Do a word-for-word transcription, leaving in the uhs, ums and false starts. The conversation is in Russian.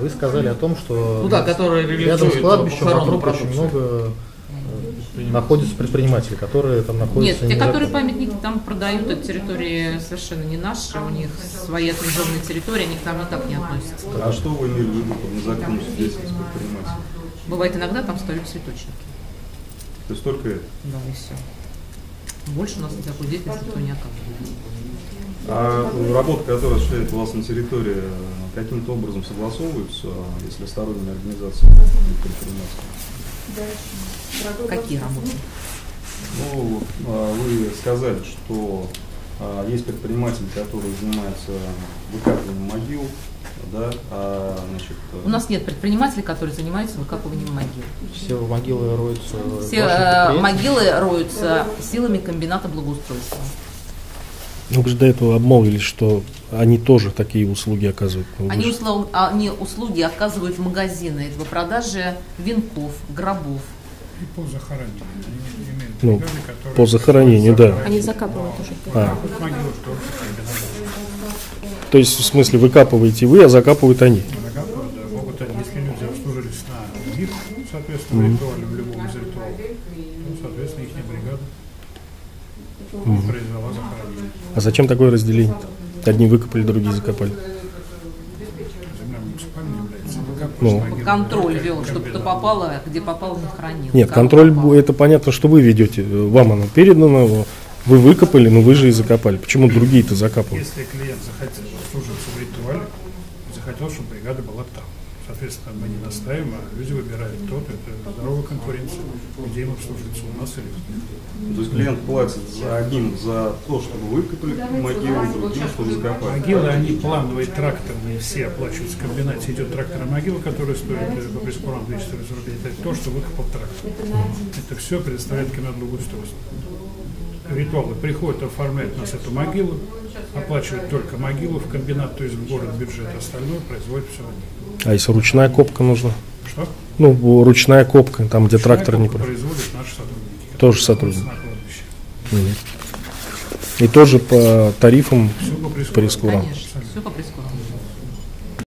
Вы сказали о том, что ну, да, рядом с кладбищем вокруг очень много находятся предприниматели, которые там находятся... Нет, те, которые памятники там продают, это территории совершенно не наши, у них свои отведенные территории, они к нам никак не относятся. А что вы имели в виду по незаконным содействием с предпринимателем? Бывает иногда там стоят цветочники. То есть только это? Да, и все. Больше у нас такой деятельности никто не оказывает. А работа, которая осуществляет у вас на территории, каким-то образом согласовываются, если сторонние организации? Какие работы? Ну, вы сказали, что есть предприниматели, которые занимаются выкапыванием могил. Да, а, значит, у нас нет предпринимателей, которые занимаются выкапыванием могил. Все могилы роются. Все могилы роются силами комбината благоустройства. Ну, до этого обмолвились, что они тоже такие услуги оказывают. Они, услов... они услуги оказывают в магазины. Это по продаже венков, гробов. И по захоронению. Они имеют бригады, которые... По захоронению, да. Они закапывают уже. А. То есть, в смысле, выкапываете вы, а закапывают они? Закапывают, да. Могут они, если люди обслужились на них, соответственно, mm-hmm. ритуале, в любом из ритуалов, ну, соответственно, их бригада mm-hmm. произвела захоронение. А зачем такое разделение? Одни выкопали, другие закопали. Земля муниципальная является. Ну. Контроль вел, чтобы кто попало, где попало, не хранил. Нет, контроль, это понятно, что вы ведете. Вам оно передано. Вы выкопали, но вы же и закопали. Почему другие-то закапывают? Если клиент захотел служиться в ритуале, захотел, чтобы бригада была там. Соответственно, мы не настаиваем, а люди выбирают тот, это здоровая конкуренция, где им обслуживается у нас или у них. То есть клиент платит за одним за то, чтобы выкопали могилу, другим, чтобы закопали. Могилы, они плановые, тракторные, все оплачиваются. В комбинате идет тракторная могила, которая стоит по прескурам двести сорок рублей. Это то, что выкопал трактор. Это все предоставляет комбинат благоустройства. Ритуалы приходят, оформляют у нас эту могилу, оплачивают только могилу в комбинат, то есть в город бюджет, остальное производит все. А если ручная копка нужна? Что? Ну, ручная копка, там где ручная трактор не производит наши сотрудники. Тоже сотрудники. И тоже по тарифам прескурам. Конечно, все по прескурам.